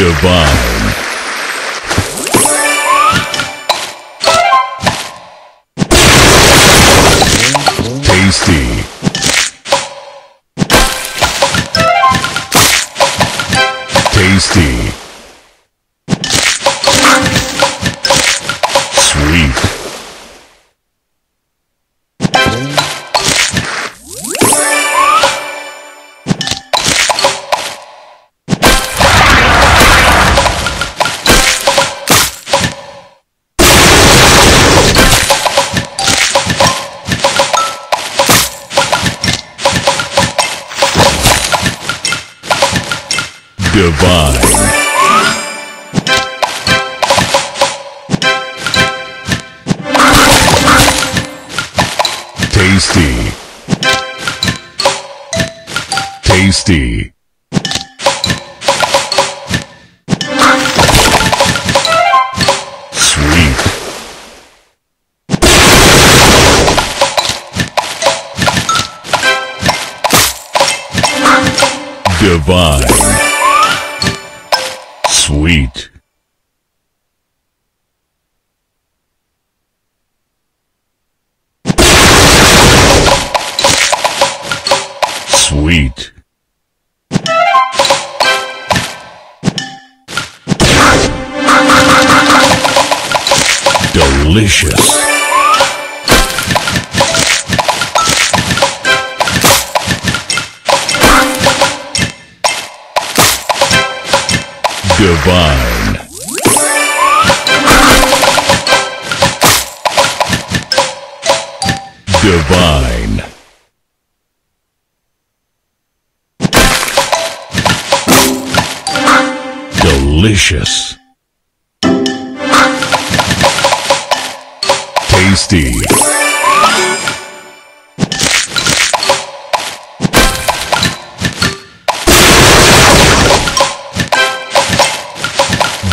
Divine. Tasty. Tasty. Sweet. Divine. Tasty. Tasty. Sweet. Divine. Sweet. Sweet. Delicious. Divine. Divine. Delicious. Tasty.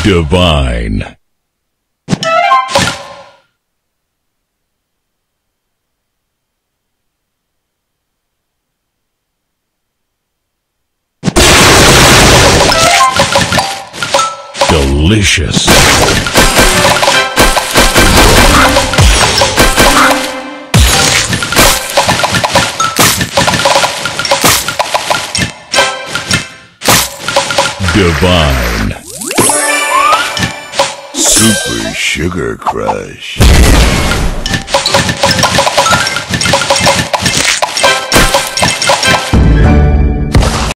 Divine. Delicious. Divine. Super Sugar Crush.